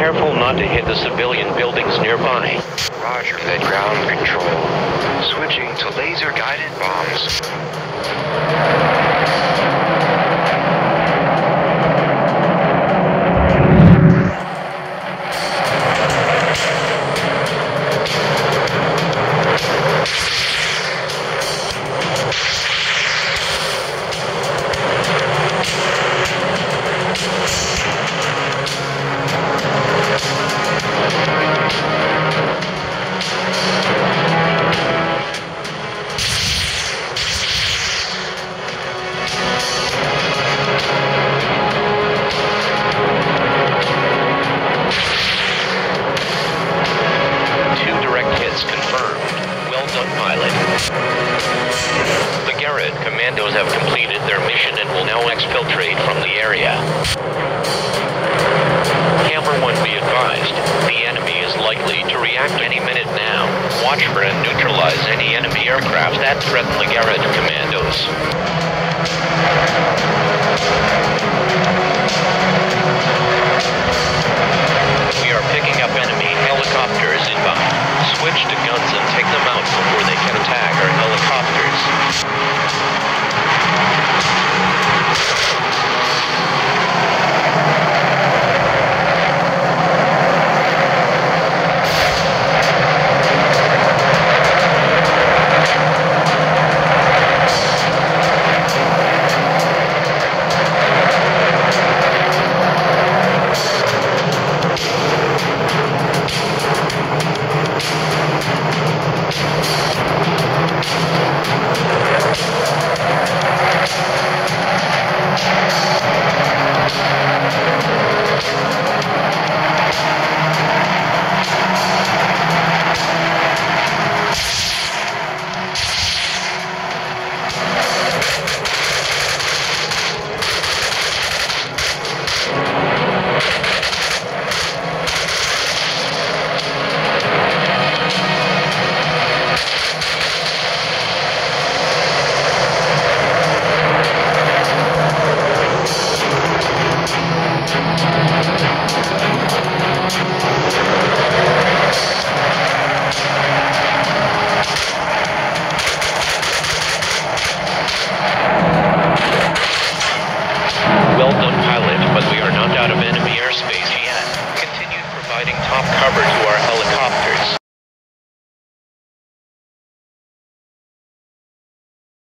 careful not to hit the civilian buildings nearby. Roger that, ground control. Switching to laser-guided bombs. Out of enemy airspace yet. Continue providing top cover to our helicopter.